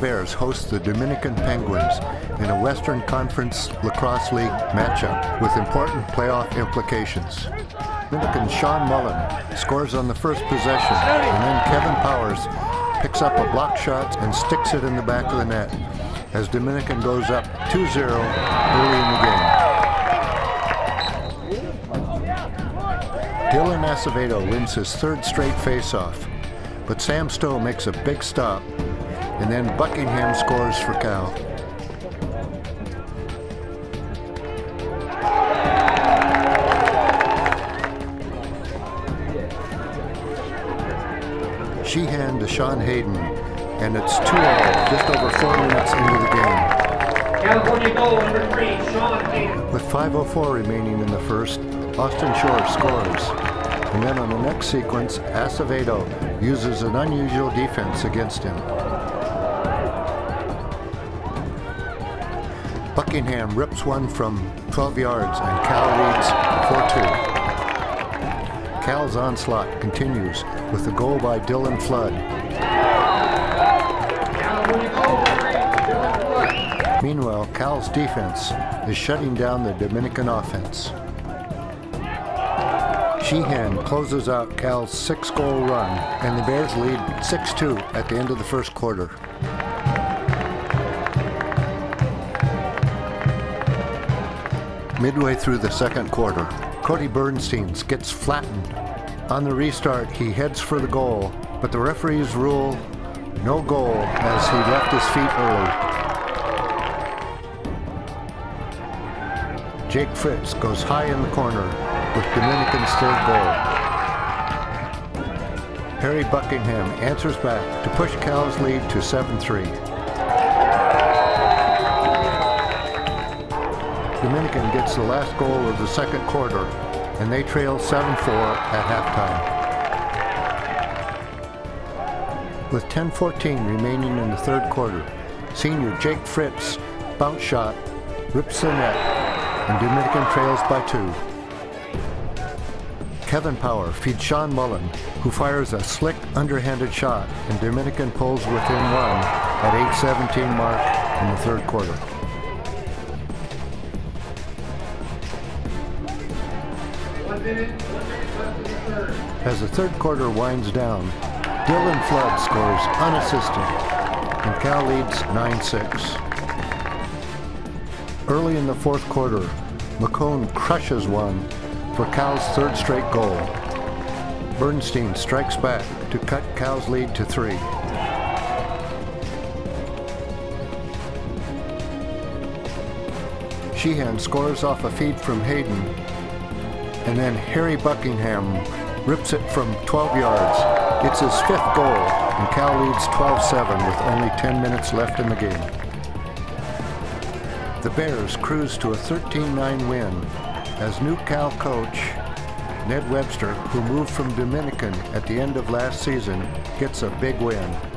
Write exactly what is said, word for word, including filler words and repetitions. Bears host the Dominican Penguins in a Western Conference Lacrosse League matchup with important playoff implications. Dominican's Sean Mullen scores on the first possession, and then Kevin Powers picks up a block shot and sticks it in the back of the net as Dominican goes up two zero early in the game. Dylan Acevedo wins his third straight face-off, but Sam Stowe makes a big stop, and then Buckingham scores for Cal. Sheehan to Sean Hayden, and it's two all just over four minutes into the game. California goal number three, Sean Hayden. With five oh four remaining in the first, Austin Shore scores. And then on the next sequence, Acevedo uses an unusual defense against him. Buckingham rips one from twelve yards and Cal leads four two. Cal's onslaught continues with the goal by Dylan Flood. Meanwhile, Cal's defense is shutting down the Dominican offense. Sheehan closes out Cal's six-goal run, and the Bears lead six two at the end of the first quarter. Midway through the second quarter, Cody Bernstein gets flattened. On the restart, he heads for the goal, but the referees rule no goal as he left his feet early. Jake Fritz goes high in the corner with Dominican's third goal. Harry Buckingham answers back to push Cal's lead to seven three. Dominican gets the last goal of the second quarter, and they trail seven four at halftime. With ten fourteen remaining in the third quarter, senior Jake Fritz bounce shot rips the net, and Dominican trails by two. Kevin Power feeds Sean Mullen, who fires a slick, underhanded shot, and Dominican pulls within one at eight seventeen mark in the third quarter. As the third quarter winds down, Dylan Flood scores unassisted, and Cal leads nine six. Early in the fourth quarter, McCone crushes one for Cal's third straight goal. Bernstein strikes back to cut Cal's lead to three. Sheehan scores off a feed from Hayden, and then Harry Buckingham rips it from twelve yards. It's his fifth goal, and Cal leads twelve seven with only ten minutes left in the game. The Bears cruise to a thirteen nine win as new Cal coach Ned Webster, who moved from Dominican at the end of last season, gets a big win.